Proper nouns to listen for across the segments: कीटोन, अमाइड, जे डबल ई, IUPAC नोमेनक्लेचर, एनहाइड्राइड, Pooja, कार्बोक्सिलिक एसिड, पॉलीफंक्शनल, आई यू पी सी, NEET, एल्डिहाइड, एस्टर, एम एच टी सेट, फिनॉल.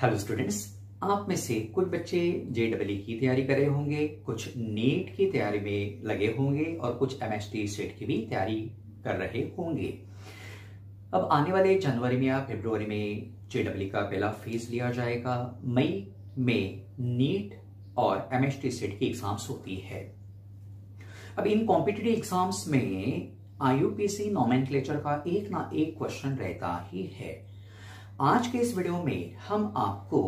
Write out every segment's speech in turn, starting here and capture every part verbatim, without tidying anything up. Hello students, आप में से कुछ बच्चे जे डबल ई की तैयारी कर रहे होंगे, कुछ नीट की तैयारी में लगे होंगे और कुछ एम एच टी सेट की भी तैयारी कर रहे होंगे। अब आने वाले जनवरी में या फरवरी में जे डबल ई का पहला फेज लिया जाएगा। मई में नीट और एम एच टी सेट की एग्जाम्स होती है। अब इन कॉम्पिटिटिव एग्जाम्स में आई यू पी सी नोमेनक्लेचर का एक ना एक क्वेश्चन रहता ही है। आज के इस वीडियो में हम आपको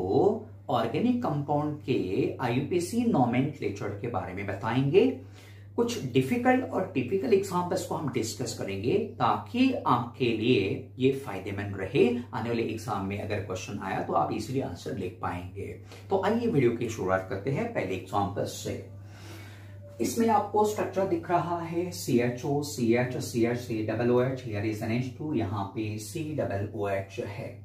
ऑर्गेनिक कंपाउंड के आई यू पी सी नोमेनक्लेचर के बारे में बताएंगे। कुछ डिफिकल्ट और टिपिकल एग्जाम्पल्स को हम डिस्कस करेंगे ताकि आपके लिए ये फायदेमंद रहे। आने वाले एग्जाम में अगर क्वेश्चन आया तो आप इजीली आंसर लिख पाएंगे। तो आइए वीडियो की शुरुआत करते हैं पहले एग्जाम्पल्स से। इसमें आपको स्ट्रक्चर दिख रहा है C H O, C H, C H, C double O H, here is N H two, यहाँ पे सी डबल ओ एच है।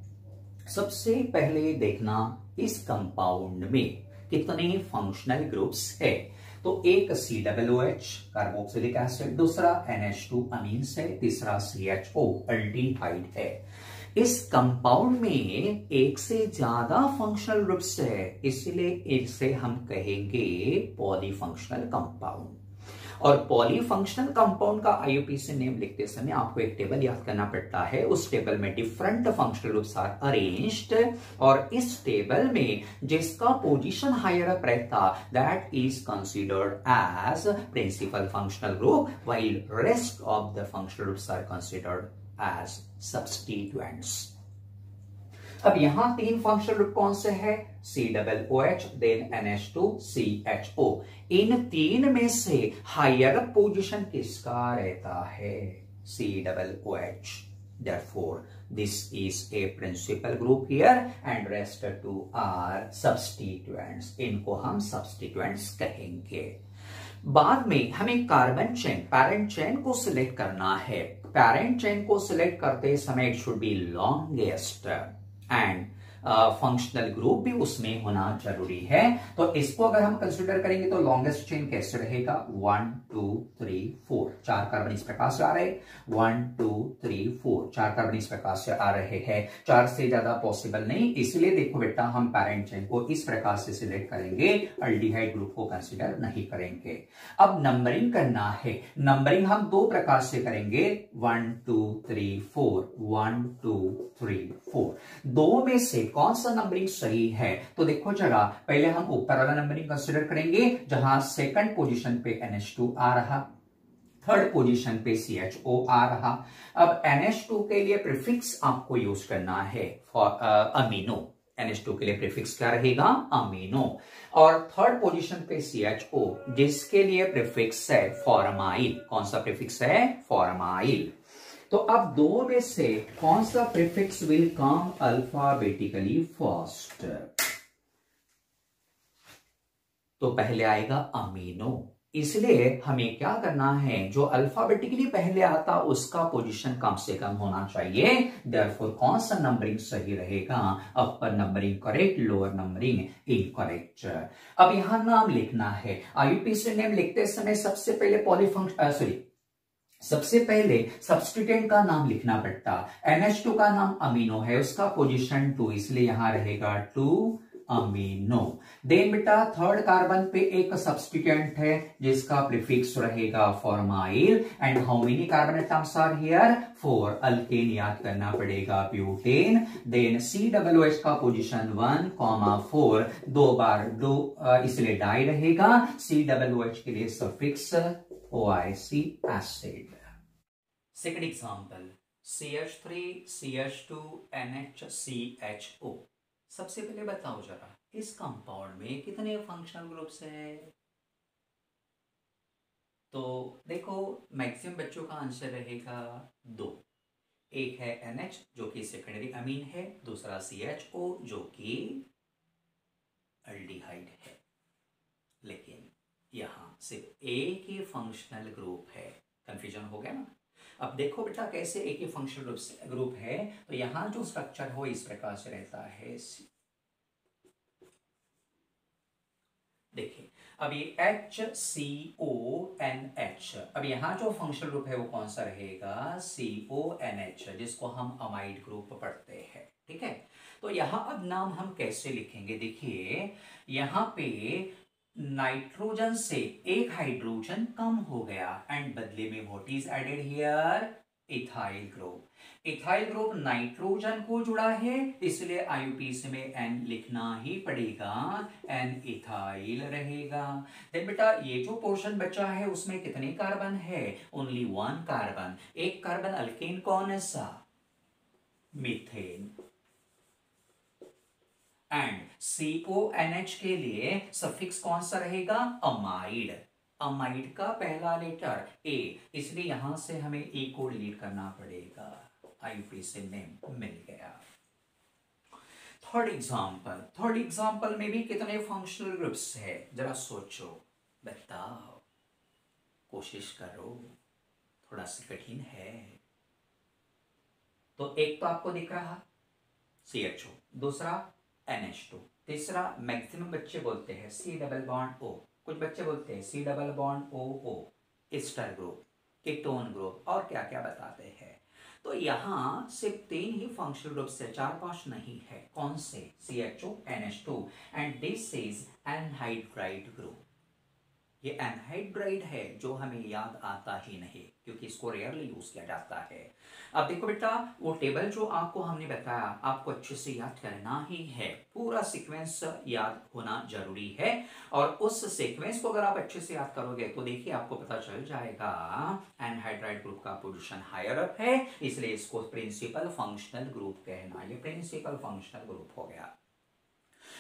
सबसे पहले देखना इस कंपाउंड में कितने फंक्शनल ग्रुप्स है। तो एक C double O H कार्बोक्सिलिक एसिड, दूसरा एन एच टू अमीन्स है, तीसरा सी एच ओ एल्डिहाइड है। इस कंपाउंड में एक से ज्यादा फंक्शनल ग्रुप्स है, इसलिए इसे हम कहेंगे पॉलीफंक्शनल कंपाउंड। और पॉलीफंक्शनल कंपाउंड का आई यू पी सी name लिखते समय आपको एक टेबल याद करना पड़ता है। उस टेबल में different functional groups are arranged और इस टेबल में जिसका पोजीशन हायर अप रहता that is considered as principal functional group, while rest of the functional groups are considered as substituents. अब यहां तीन फंक्शनल ग्रुप कौन से है, C double O H, then N H two, C H O. इन तीन में से हायर पोजीशन किसका रहता है, C double O H. Therefore, this is a principal group here and rest two are substituents. इनको हम substituents कहेंगे। बाद में हमें कार्बन चेन, पैरेंट चेन को सिलेक्ट करना है। पैरेंट चेन को सिलेक्ट करते समय it should be longest and functional group भी उसमें होना जरूरी है। तो इसको अगर हम कंसिडर करेंगे तो लॉन्गेस्ट चेन कैसे रहेगा, वन टू थ्री फोर, चार कार्बन इस प्रकार से आ रहे, वन टू थ्री फोर, चार कार्बन इस प्रकार से आ रहे हैं। चार से ज्यादा पॉसिबल नहीं, इसलिए देखो बेटा हम पैरेंट चेन को इस प्रकार से सिलेक्ट करेंगे, एल्डिहाइड ग्रुप को कंसिडर नहीं करेंगे। अब नंबरिंग करना है। नंबरिंग हम दो प्रकार से करेंगे, one two three four, one two three four. दो में से कौन सा नंबरिंग सही है, तो देखो जरा पहले हम ऊपर वाला नंबरिंग कंसीडर करेंगे जहां सेकंड पोजीशन पे एन एच टू आ रहा, थर्ड पोजीशन पे सी एच ओ आ रहा। अब एन एच टू के लिए प्रीफिक्स आपको यूज करना है for amino. N H two के लिए प्रीफिक्स क्या रहेगा, अमीनो। और थर्ड पोजीशन पे सी एच ओ जिसके लिए प्रीफिक्स है फॉर्माइल। कौन सा प्रीफिक्स है, फॉर्माइल। तो अब दो में से कौन सा prefix will come alphabetically first, तो पहले आएगा अमीनो। इसलिए हमें क्या करना है, जो अल्फाबेटिकली पहले आता उसका पोजीशन कम से कम होना चाहिए। देयरफॉर कौन सा नंबरिंग सही रहेगा, upper numbering correct, lower numbering incorrect. अब यहां नाम लिखना है। आई यू पी सी name लिखते समय सबसे पहले पॉलीफंक्शन सॉरी सबसे पहले सब्स्टिट्यूएंट का नाम लिखना पड़ता। एन एच टू का नाम अमीनो है, उसका पोजीशन टू, इसलिए यहां रहेगा टू अमीनो। देन बेटा थर्ड कार्बन पे एक सब्स्टिट्यूएंट है जिसका प्रीफिक्स रहेगा formyl. And how many carbon atoms are here, four. Alkane याद करना पड़ेगा, butane. Then C double O H का पोजीशन वन कॉमा फोर, दो बार दो इसलिए डाई रहेगा। सी डबल ओ एच के लिए suffix O I C acid. Second example C H three, C H two, N H, C H O. सबसे पहले बताओ जरा इस कंपाउंड में कितने फंक्शनल ग्रुप्स हैं, तो देखो मैक्सिमम बच्चों का आंसर रहेगा दो। एक है एन एच जो कि सेकेंडरी अमीन है, दूसरा सी एच ओ जो कि एल्डिहाइड है। लेकिन यहाँ सिर्फ एक ही फंक्शनल ग्रुप है, कंफ्यूजन हो गया ना। अब देखो बेटा कैसे एक ही फंक्शनल ग्रुप है, तो यहाँ जो स्ट्रक्चर हो इस प्रकार से रहता है। देखिए अब ये H C O N H, अब यहाँ जो फंक्शनल ग्रुप है वो कौन सा रहेगा, सी ओ एन एच, जिसको हम अमाइड ग्रुप पढ़ते हैं। ठीक है, तो यहाँ अब नाम हम कैसे लिखेंगे, देखिए यहाँ पे नाइट्रोजन से एक हाइड्रोजन कम हो गया एंड बदले में what is added here, ethyl group. Ethyl group nitrogen को जुड़ा है, इसलिए आईयूपीएसी में एन लिखना ही पड़ेगा, एन इथाइल रहेगा। देन बेटा ये जो पोर्शन बचा है उसमें कितने कार्बन है, ओनली वन कार्बन। एक कार्बन अल्केन कौन है सा, methane. And C O N H के लिए सफिक्स कौन सा रहेगा, अमाइड। अमाइड का पहला लेटर ए, इसलिए यहां से हमें ए को डिलीट करना पड़ेगा। आईयूपीएसी नेम मिल गया। थर्ड एग्जांपल, थर्ड एग्जांपल में भी कितने फंक्शनल ग्रुप्स है, जरा सोचो, बताओ, कोशिश करो, थोड़ा सा कठिन है। तो एक तो आपको दिख रहा सी एच ओ, दूसरा एन एच टू, तीसरा मैक्सिमम बच्चे बोलते हैं सी डबल बॉन्ड ओ, कुछ बच्चे बोलते हैं C double bond O O, एस्टर group, कीटोन group और क्या क्या बताते हैं। तो यहाँ सिर्फ तीन ही फंक्शनल ग्रुप से, चार पांच नहीं है। कौन से, C H O N H two and this is एनहाइड्राइड group. ये एनहाइड्राइड है जो हमें याद आता ही नहीं क्योंकि इसको रेयरली यूज किया जाता है। अब देखो बेटा वो टेबल जो आपको हमने बताया आपको अच्छे से याद करना ही है, पूरा सीक्वेंस याद होना जरूरी है। और उस सीक्वेंस को अगर आप अच्छे से याद करोगे तो देखिए आपको पता चल जाएगा एनहाइड्राइड ग्रुप का पोजीशन हायर अप है, इसलिए इसको प्रिंसिपल फंक्शनल ग्रुप कहना, ये प्रिंसिपल फंक्शनल ग्रुप हो गया।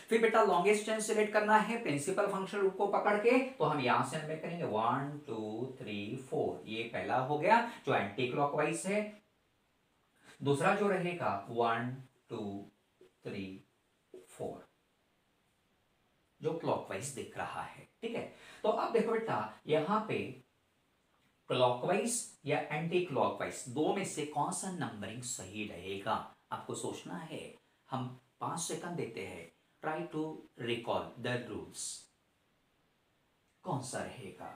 फिर बेटा लॉन्गेस्ट चेन सिलेक्ट करना है प्रिंसिपल फंक्शनल ग्रुप को पकड़ के, तो हम यहां से नंबर करेंगे वन टू थ्री फोर, ये पहला हो गया जो एंटी क्लॉकवाइज है। दूसरा जो रहेगा वन टू थ्री फोर जो क्लॉकवाइज दिख रहा है, ठीक है। तो अब देखो बेटा यहां पे क्लॉकवाइज या एंटी क्लॉकवाइज दो में से कौन सा नंबरिंग सही रहेगा, आपको सोचना है। हम पांच सेकंड देते हैं, try to recall the rules, कौन सा रहेगा,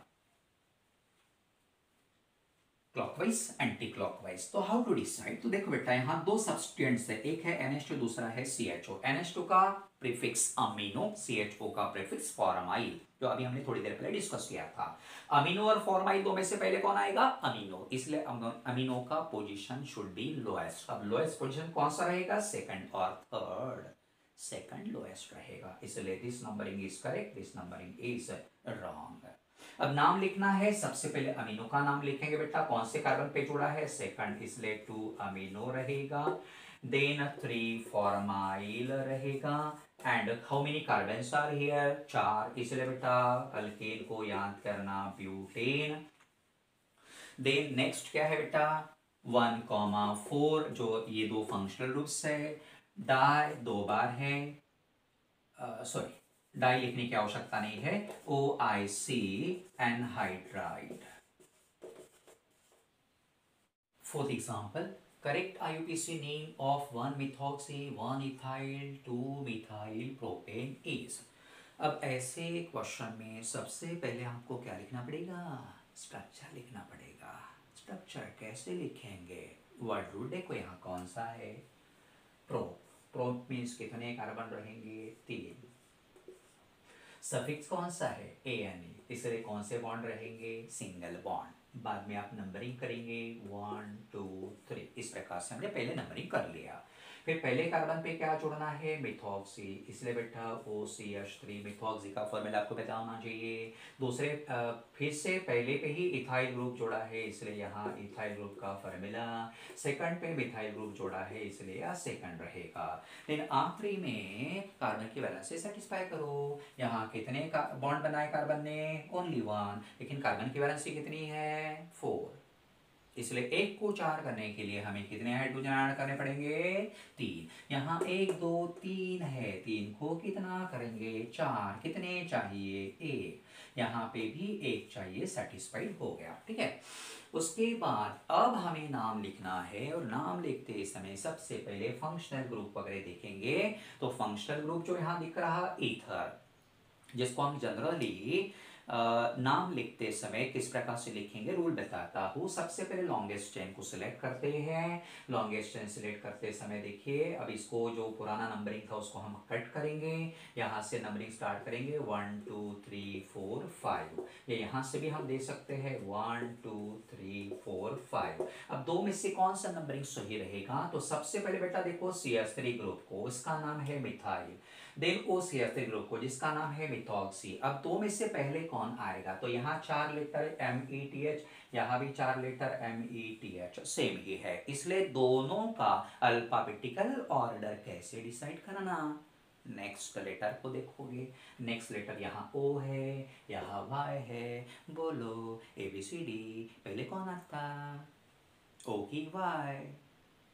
क्लॉकवाइज एंटी क्लॉकवाइज। तो हाउ टू डिसाइड, तो देखो बेटा यहाँ दो सब्सटेंट्स है, एक है एन एच टू, दूसरा है C H O. N H two का prefix amino, C H O का प्रीफिक्स फॉर्माइल, जो अभी हमने थोड़ी देर पहले डिस्कस किया था। अमीनो और फॉर्माइल दो में से पहले कौन आएगा, अमीनो, इसलिए अमीनो का पोजीशन शुड बी लोएस्ट। अब लोएस्ट पोजीशन कौन सा रहेगा, सेकंड और थर्ड, सेकंड लोएस्ट रहेगा, इसलिए this numbering is correct, this numbering is wrong. अब नाम लिखना है, सबसे पहले अमीनो का नाम लिखेंगे बेटा, कौन से कार्बन पे जुड़ा है, सेकंड, इसलिए टू अमीनो रहेगा, देन थ्री फॉर्माइल रहेगा। And how many carbons are here, चार, इसलिए बेटा अल्केन को याद करना, ब्यूटेन। देन नेक्स्ट क्या है बेटा, वन कॉमा फोर, जो ये दो फंक्शनल ग्रुप्स है, डाई दो बार है, सॉरी डाई लिखने की आवश्यकता नहीं है, O I C एनहाइड्राइड। Fourth example, correct IUPAC name of one methoxy one ethyl two methyl propane is. अब ऐसे क्वेश्चन में सबसे पहले आपको क्या लिखना पड़ेगा, स्ट्रक्चर लिखना पड़ेगा। स्ट्रक्चर कैसे लिखेंगे, वर्ड रूल देखो यहाँ कौन सा है, प्रोप, प्रोप मीन्स कितने कार्बन रहेंगे, तीन। सफिक्स कौन सा है, ए एन ई, तीसरे कौन से बॉन्ड रहेंगे, सिंगल बॉन्ड। बाद में आप नंबरिंग करेंगे वन टू थ्री, इस प्रकार से हमने पहले नंबरिंग कर लिया। फिर पहले कार्बन पे क्या जोड़ना है, मिथॉक्सी, इसलिए बेटा O C H three, methoxy का फॉर्मूला आपको पता होना चाहिए। दूसरे फिर से पहले पे ही इथाइल ग्रुप जोड़ा है, इसलिए यहाँ इथाइल ग्रुप का फॉर्मूला, सेकंड पे मिथाइल ग्रुप जोड़ा है, इसलिए यहाँ सेकंड रहेगा। लेकिन आखिरी में कार्बन की वैलेंस से सेटिस्फाई करो, यहाँ कितने का बॉन्ड बनाए कार्बन ने, ओनली वन, लेकिन कार्बन की वैलेंसी कितनी है, फोर, इसलिए एक को चार करने के लिए हमें कितने हाइड्रोजन ऐड करने पड़ेंगे, तीन। यहाँ एक दो तीन है, तीन को कितना करेंगे, चार, कितने चाहिए, एक, यहाँ पे भी एक चाहिए, सेटिस्फाइड हो गया, ठीक है। उसके बाद अब हमें नाम लिखना है, और नाम लिखते समय सबसे पहले फंक्शनल ग्रुप वगैरह देखेंगे। तो फंक्शनल ग्रुप जो यहाँ दिख रहा, ईथर, जिसको हम जनरली नाम लिखते समय किस प्रकार से लिखेंगे रूल बताता हूँ। सबसे पहले लॉन्गेस्ट चेन को सिलेक्ट करते हैं। लॉन्गेस्ट चेन सिलेक्ट करते समय देखिए, अब इसको जो पुराना नंबरिंग था उसको हम कट करेंगे। यहाँ से नंबरिंग स्टार्ट करेंगे one two three four five, ये यहाँ से भी हम दे सकते हैं one two three four five. अब दो में से कौन सा नंबरिंग सही रहेगा? तो सबसे पहले बेटा देखो सी एस थ्री ग्रुप को, इसका नाम है मिथाइल। देखो सी एस थ्री ग्रुप को जिसका नाम है मिथॉक्सी। अब दो में से पहले कौन आएगा? तो यहाँ चार letter M E T H, यहाँ भी चार letter M E T H, same ही है। इसलिए दोनों का अल्फाबेटिकल ऑर्डर कैसे डिसाइड करना? नेक्स्ट लेटर को देखोगे, नेक्स्ट लेटर यहाँ ओ है, यहाँ वाई है। बोलो ए बी सी डी पहले कौन आता? ओ की वाई,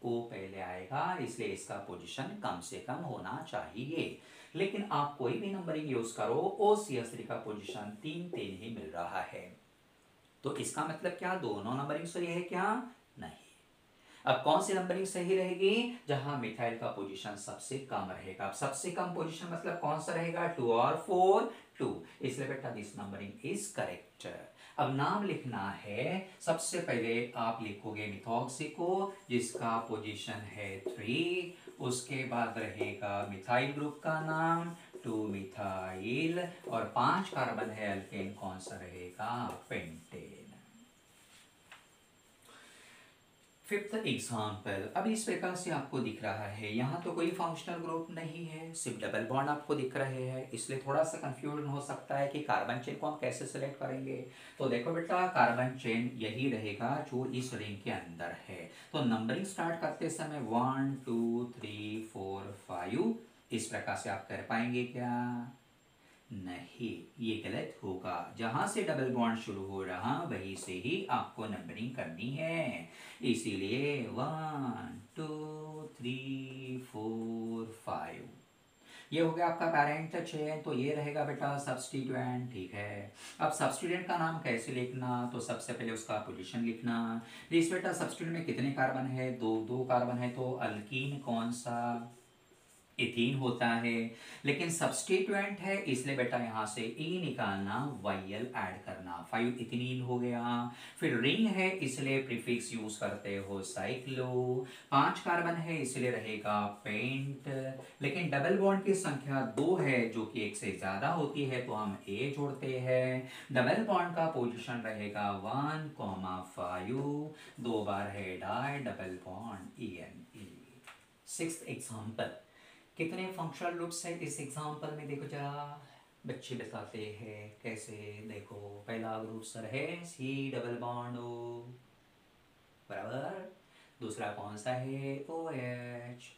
ओ पहले आएगा, इसलिए इसका पोजीशन कम से कम होना चाहिए। लेकिन आप कोई भी नंबरिंग यूज करो, ओ सी एस थ्री का पोजीशन तीन तीन ही मिल रहा है, तो इसका मतलब क्या दोनों नंबरिंग सही है क्या? नहीं। अब कौन सी नंबरिंग सही रहेगी? जहां मिथाइल का पोजीशन सबसे कम रहेगा। अब सबसे कम पोजीशन मतलब कौन सा रहेगा? टू और फोर, टू। इसलिए बेटा दिस नंबरिंग इज करेक्ट। अब नाम लिखना है। सबसे पहले आप लिखोगे मिथॉक्सी को जिसका पोजीशन है थ्री, उसके बाद रहेगा मिथाइल ग्रुप का नाम टू मिथाइल, और पांच कार्बन है एल्केन, कौन सा रहेगा? पेंटेन। Fifth example. अब इस प्रकार से आपको दिख रहा है, यहाँ तो कोई फंक्शनल ग्रुप नहीं है, सिर्फ डबल बॉन्ड आपको दिख रहे हैं, इसलिए थोड़ा सा कंफ्यूजन हो सकता है कि कार्बन चेन को हम कैसे सिलेक्ट करेंगे। तो देखो बेटा कार्बन चेन यही रहेगा जो इस रिंग के अंदर है। तो नंबरिंग स्टार्ट करते समय one two three four five इस प्रकार से आप कर पाएंगे क्या? नहीं, ये गलत होगा। जहाँ से डबल बॉन्ड शुरू हो रहा वहीं से ही आपको नंबरिंग करनी है, इसीलिए one two three four five. ये हो गया आपका पेरेंट चेन, तो ये रहेगा बेटा सब्स्टिट्यूएंट, ठीक है। अब सब्स्टिट्यूएंट का नाम कैसे लिखना? तो सबसे पहले उसका पोजीशन लिखना। इस बेटा सब्स्टिट्यूएंट में कितने कार्बन है? दो, दो कार्बन है, तो अल्कीन कौन सा? एथीन होता है। लेकिन सब्स्टिट्यूएंट है इसलिए बेटा यहाँ से ई निकालना, वायल ऐड करना, फाइव इथिनिन हो गया। फिर रिंग है इसलिए प्रीफिक्स यूज करते हो साइक्लो। पांच कार्बन है इसलिए रहेगा पेंट। लेकिन डबल बॉन्ड की संख्या दो है जो कि एक से ज्यादा होती है, तो हम ए जोड़ते हैं। डबल बॉन्ड का पोजिशन रहेगा वन कॉमा फाइव, दो बार है di double bond E N E. Sixth example. कितने फंक्शनल ग्रुप्स है इस एग्जाम्पल में देखो जरा, बच्चे बताते हैं कैसे। देखो पहला ग्रुप सर है सी डबल बॉन्ड ओ, बराबर। दूसरा कौन सा है? O H.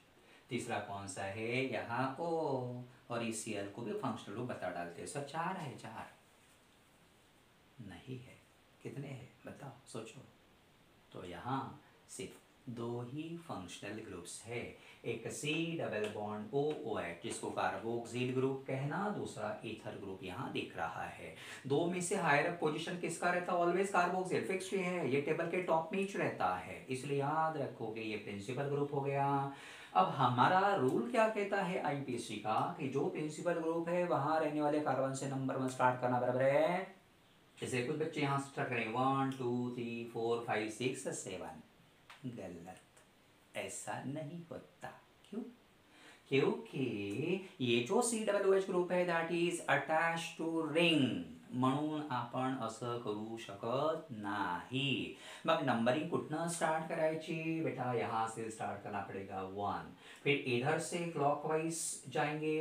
तीसरा कौन सा है? यहाँ ओ, और इस सी एल को भी फंक्शनल ग्रुप बता डालते हैं। सर चार है, चार नहीं है, कितने है बताओ, सोचो। तो यहाँ सिर्फ दो ही फंक्शनल ग्रुप्स है, एक C double bond O O H जिसको कार्बोक्सिल ग्रुप कहना, दूसरा ईथर ग्रुप यहाँ दिख रहा है। दो में से हायर पोजीशन किसका रहता? ऑलवेज कार्बोक्सिल, फिक्स ही है, ये टेबल के टॉप में ही रहता है, इसलिए याद रखोगे ये प्रिंसिपल ग्रुप हो गया। अब हमारा रूल क्या कहता है आईयूपीएसी का कि जो प्रिंसिपल ग्रुप है वहाँ रहने वाले कार्बन से नंबर वन स्टार्ट करना, बराबर है। जैसे कुछ बच्चे यहाँ स्टार्ट करेंगे one two three four five six seven, गलत, ऐसा नहीं होता। क्यों? क्योंकि ये जो C double O H group है that is attach to ring, म्हणून आपण असं करू शकत नाही। मग नंबरिंग कुठनं स्टार्ट करायची बेटा? यहाँ से स्टार्ट करना पड़ेगा वन, फिर इधर से क्लॉकवाइज जाएंगे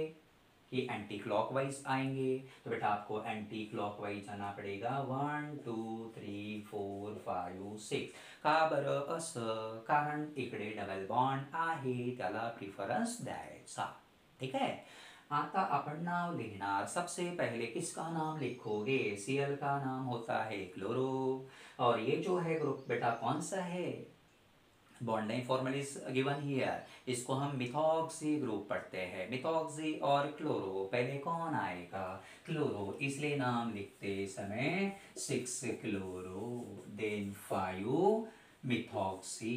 कि एंटी क्लॉकवाइज आएंगे, तो बेटा आपको एंटी क्लॉकवाइज जाना पड़ेगा one two three four five six. का बरं असं? कारण इकडे डबल बॉन्ड आहे, त्याला प्रिफरन्स द्यायचा, ठीक आहे। आता अपन नाम लिखना। सबसे पहले किसका नाम लिखोगे? सी एल का नाम होता है क्लोरो, और ये जो है ग्रुप बेटा कौन सा है? Bond line formal is given here, इसको हम मिथॉक्सी ग्रुप पढ़ते हैं। मिथॉक्सी और क्लोरो, पहले कौन आएगा? क्लोरो, इसलिए नाम लिखते समय six chloro then five methoxy,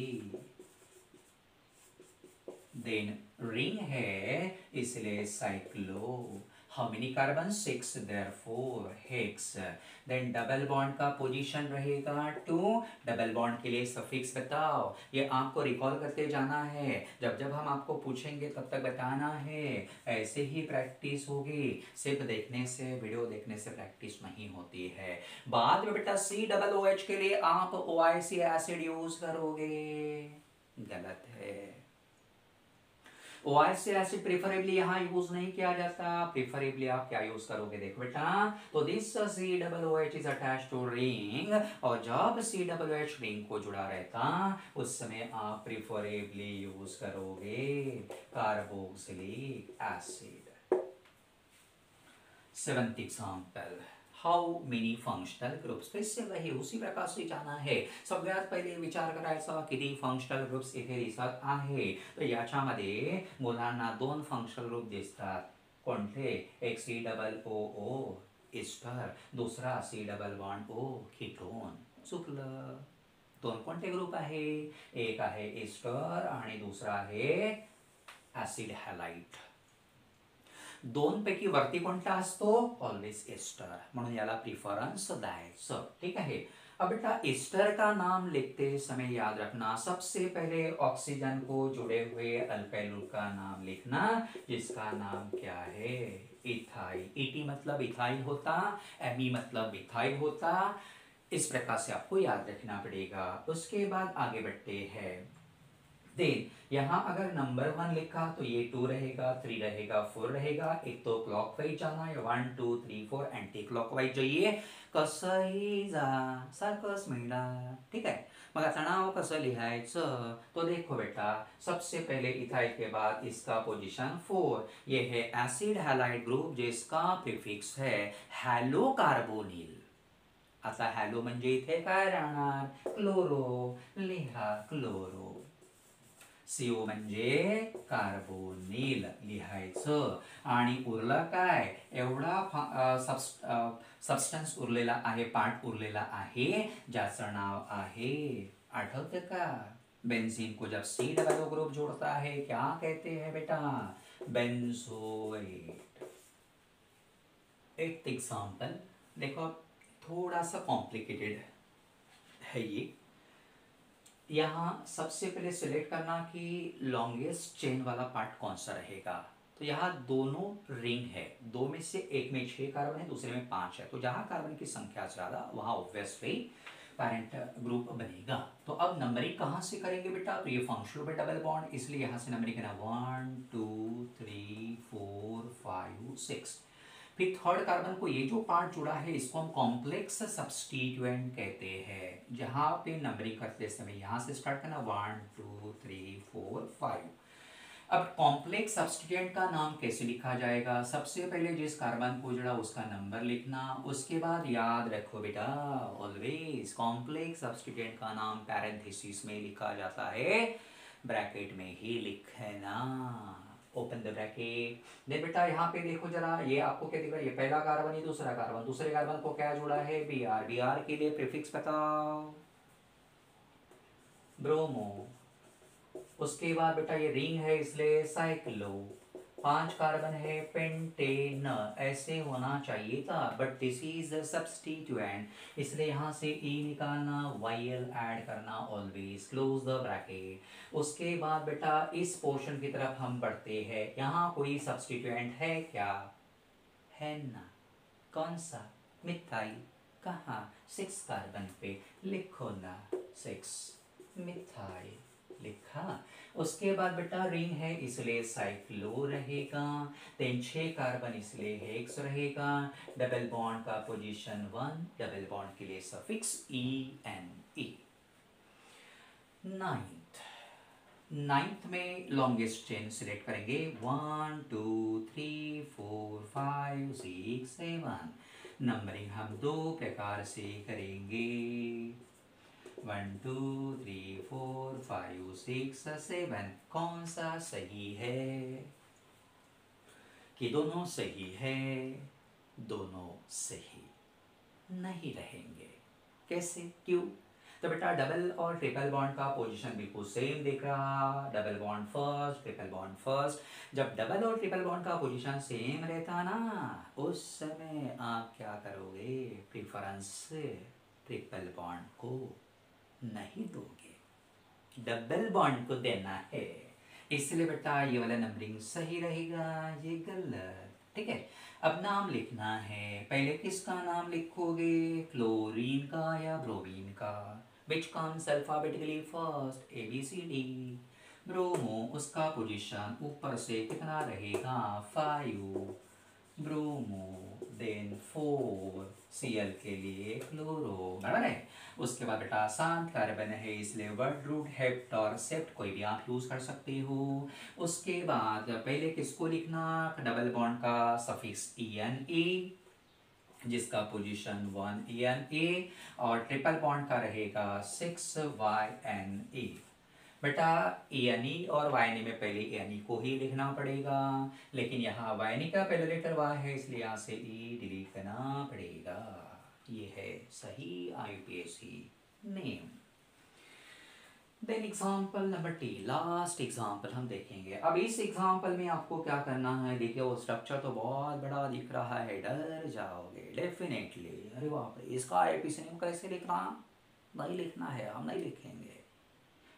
then ring है इसलिए cyclo. how many carbons? Six, therefore hex. Then double bond का पोजीशन रहेगा टू. डबल बॉन्ड के लिए सफिक्स बताओ, ये आपको रिकॉल करते जाना है, जब जब हम आपको पूछेंगे तब तक बताना है. ऐसे ही प्रैक्टिस होगी, सिर्फ देखने से, वीडियो देखने से प्रैक्टिस नहीं होती है. बाद में बेटा सी डबल ओ एच के लिए आप ओ आई सी एसिड यूज करोगे, गलत है. O I C acid preferably यहाँ यूज नहीं किया जाता, प्रेफरेबली आप क्या यूज करोगे? देखो बेटा, तो this C double O H is attach to ring, और जब C double O H ring को जुड़ा रहता उस समय आप प्रेफरेबली यूज करोगे कार्बोक्सिलिक एसिड. Seventh example, how many functional groups. फिर से वही उसी प्रकार से जाना है. सगळ्यात पहिले विचार करायचा किती फंक्शनल ग्रुप्स इथे दिसत आहे. तर याच्यामध्ये मुलांना दोन फंक्शनल ग्रुप दिसतात. कोणते? एक सी डबल ओ ओ एस्टर, दुसरा C double one O कीटोन. चुकलं. दोन कोणते ग्रुप आहे? एक आहे एस्टर आणि दुसरा आहे ऍसिड हॅलाइड. दोन पैकी वरती कोणता असतो? ऑलवेज एस्टर, म्हणून याला प्रिफरेंस द्यायचं. ठीक है. अब बेटा एस्टर का नाम लिखते समय याद रखना, सबसे पहले ऑक्सीजन को जुड़े हुए अल्केनों का नाम लिखना, जिसका नाम क्या है? इथाइल. इटी मतलब इथाइल होता, एमी मतलब मिथाइल होता. इस प्रकार से आपको याद रखना पड़ेगा. उसके बाद आगे बढ़ते हैं. देन यहाँ अगर नंबर वन लिखा तो ये टू रहेगा, थ्री रहेगा, फोर रहेगा. एक तो क्लॉक वाइज जाना है, one two three four anticlockwise जाइए. कसंही जा, सारखंच मिळा. ठीक है. मग आता नाव कसं लिहायचं? तो देखो बेटा, सबसे पहले इथाइल के बाद इसका पोजीशन फोर. ये है एसिड हैलाइड ग्रुप जिसका प्रीफिक्स है हैलो कार्बोनिल. आता हैलो म्हणजे इथे काय राहणार? क्लोरो. लिहा क्लोरो. सीओ म्हणजे कार्बोनिल लिहायचं. आणि उरला काय? एवढा सबस्टन्स उरलेला आहे, पार्ट उरलेला आहे, ज्याचं नाव आहे, आठवतं का? बेंजीन को जब सी डबल ओ ग्रुप जोड़ता है क्या कहते हैं बेटा? बेंजोएट. एक एग्जाम्पल देखो, थोड़ा सा कॉम्प्लिकेटेड है ये. यहाँ सबसे पहले सिलेक्ट करना कि लॉन्गेस्ट चेन वाला पार्ट कौन सा रहेगा. तो यहाँ दोनों रिंग है, दो में से एक में छः कार्बन है, दूसरे में पाँच है. तो जहाँ कार्बन की संख्या ज़्यादा वहाँ ऑब्वियसली पैरेंट ग्रुप बनेगा. तो अब नंबरिंग कहाँ से करेंगे बेटा? तो ये फंक्शनल में डबल बॉन्ड, इसलिए यहाँ से नंबरिंग करना one two three four five six. फिर थर्ड कार्बन को ये जो पार्ट जुड़ा है इसको हम कॉम्प्लेक्स सब्सटीट्यूएंट कहते हैं. जहाँ पे नंबरिंग करते समय यहाँ से स्टार्ट करना one two three four five. अब कॉम्प्लेक्स सब्सटीट्यूएंट का नाम कैसे लिखा जाएगा? सबसे पहले जिस कार्बन को जुड़ा उसका नंबर लिखना. उसके बाद याद रखो बेटा, ऑलवेज कॉम्प्लेक्स सब्सटीट्यूएंट का नाम पैरेंथेसिस में लिखा जाता है, ब्रैकेट में ही लिखना. Open the bracket. देन बेटा यहाँ पे देखो जरा, ये आपको क्या दिख रहा है? ये पहला कार्बन, ये दूसरा कार्बन. दूसरे कार्बन को क्या जुड़ा है? B are. बी आर के लिए प्रीफिक्स बताओ, ब्रोमो. उसके बाद बेटा ये रिंग है इसलिए साइक्लो. पांच कार्बन है, पेंटेन. ऐसे होना चाहिए था, but this is a substituent, इसलिए यहाँ से ई निकालना, वाई एल ऐड करना, ऑलवेज क्लोज द ब्रैकेट. उसके बाद बेटा इस पोर्शन की तरफ हम बढ़ते हैं. यहाँ कोई सब्स्टिट्यूएंट है क्या? है ना. कौन सा? मिथाइल. कहाँ? सिक्स कार्बन पे लिखो ना, सिक्स मिथाइल लिखा. उसके बाद बेटा रिंग है इसलिए साइक्लो रहेगा. देन छः कार्बन इसलिए हेक्स रहेगा. डबल बॉन्ड का पोजीशन वन, डबल बॉन्ड के लिए suffix E N E. Ninth ninth में लॉन्गेस्ट चेन सिलेक्ट करेंगे one two three four five six seven. Numbering हम दो प्रकार से करेंगे, one two three four five six seven. कौन सा सही है कि दोनों सही है? दोनों सही नहीं रहेंगे. कैसे? क्यों? तो बेटा डबल और ट्रिपल बॉन्ड का पोजीशन बिल्कुल सेम दिख रहा, double bond first triple bond first. जब डबल और ट्रिपल बॉन्ड का पोजीशन सेम रहता ना, उस समय आप क्या करोगे, प्रिफरेंस ट्रिपल बॉन्ड को नहीं दोगे, डबल बॉन्ड को देना है। इसलिए बेटा ये वाला नंबरिंग सही रहेगा, ये गलत। ठीक है, अब नाम लिखना है, पहले किसका नाम लिखोगे, क्लोरीन का या ब्रोमीन का, which comes alphabetically first, A B C D. Bromo, उसका पोजीशन ऊपर से कितना रहेगा, five bromo, then four C L के लिए क्लोरो, बराबर है। उसके बाद बेटा शांत कार्बन है, इसलिए वर्ड रूट हेप्ट और सेप्ट कोई भी आप यूज़ कर सकते हो। उसके बाद पहले किसको लिखना, डबल बॉन्ड का सफिक्स ई एन ए जिसका position one E N A और ट्रिपल बॉन्ड का रहेगा सिक्स वाई एन ए। बेटा एनी और वायनी में पहले एनी को ही लिखना पड़ेगा, लेकिन यहाँ वायनी का पहले लेटर वाई है, इसलिए यहाँ से ई डिलीट करना पड़ेगा। ये है सही IUPAC name. Then example number T, last example हम देखेंगे। अब इस एग्जाम्पल में आपको क्या करना है, देखिए वो स्ट्रक्चर तो बहुत बड़ा दिख रहा है, डर जाओगे डेफिनेटली, अरे बाप रे इसका आईयूपीएसी नेम कैसे लिखना, नहीं लिखना है, हम नहीं लिखेंगे।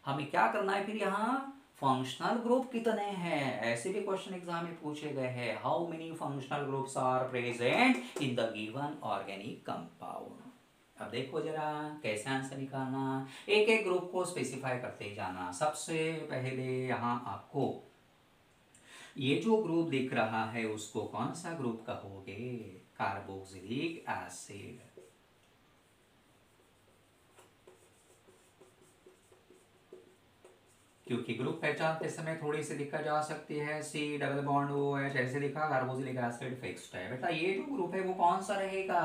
हमें क्या करना है फिर, यहाँ फंक्शनल ग्रुप कितने हैं, ऐसे भी क्वेश्चन एग्जाम में पूछे गए हैं, how many functional groups are present in the given organic compound. अब देखो जरा कैसे आंसर निकालना, एक एक ग्रुप को स्पेसिफाई करते जाना। सबसे पहले यहाँ आपको ये जो ग्रुप दिख रहा है उसको कौन सा ग्रुप कहोगे, कार्बोक्सिलिक एसिड। क्योंकि ग्रुप पहचानते समय थोड़ी सी दिक्कत जा सकती है, C double bond O H ऐसे लिखा, कार्बोक्सिलिक एसिड फिक्स्ड है। बेटा ये जो ग्रुप है वो कौन सा रहेगा,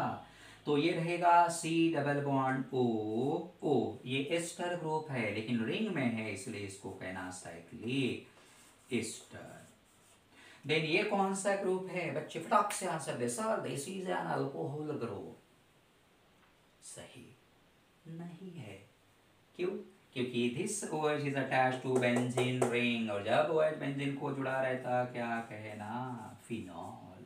तो ये रहेगा सी डबल बॉन्ड ओ ओ, ये एस्टर ग्रुप है लेकिन रिंग में है, इसलिए इसको कहना साइक्लिक एस्टर। देन ये कौन सा ग्रुप है बच्चे, फटाक से आंसर दे, sir this is an alcohol group. सही नहीं है, क्यों, क्योंकि this OH is attached to benzene ring, और जब OH बेंजीन को जुड़ा रहता क्या कहना, फिनॉल।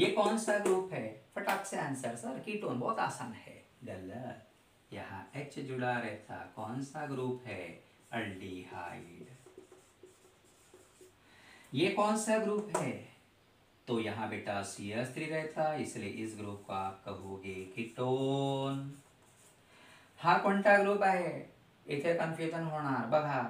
ये कौन सा ग्रुप है, फटाक से आंसर, सर कीटोन, बहुत आसान है। गलत, यहाँ H जुड़ा रहता कौन सा ग्रुप है, अल्डिहाइड। ये कौन सा ग्रुप है, तो यहाँ बेटा सी एस थ्री रहता, इसलिए इस ग्रुप को आप कहोगे कीटोन। हा कोणता ग्रुप आहे, इथे कन्फ्युजन होणार बघा,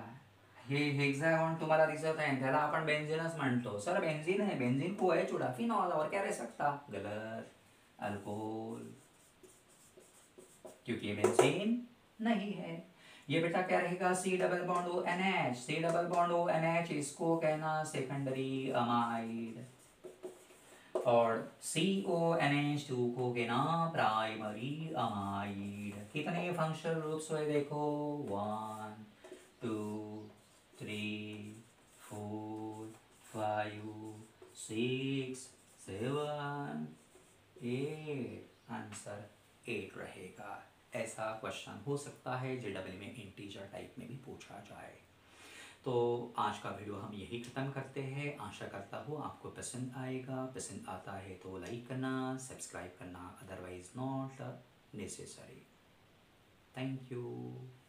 हे हेक्सागॉन तुम्हाला दिसत आहे, त्याला आपण बेंझिनच म्हणतो, सर बेंझिन आहे, बेंझिन को आहे जुड़ा फिनॉल और क्या रह सकता, गलत, अल्कोहल, क्योंकि ये बेंजीन नहीं है। ये बेटा क्या रहेगा, C double bond O N H, C double bond O N H इसको कहना सेकेंडरी अमाइड, और C O N H two को कहना प्राइमरी अमाइड। कितने फंक्शनल ग्रुप्स हुए देखो, one two three four five six seven eight, answer eight रहेगा। ऐसा क्वेश्चन हो सकता है जे डबल में इंटीजर टाइप में भी पूछा जाए। तो आज का वीडियो हम यही ख़त्म करते हैं, आशा करता हूँ आपको पसंद आएगा, पसंद आता है तो लाइक करना, सब्सक्राइब करना, otherwise not necessary. Thank you.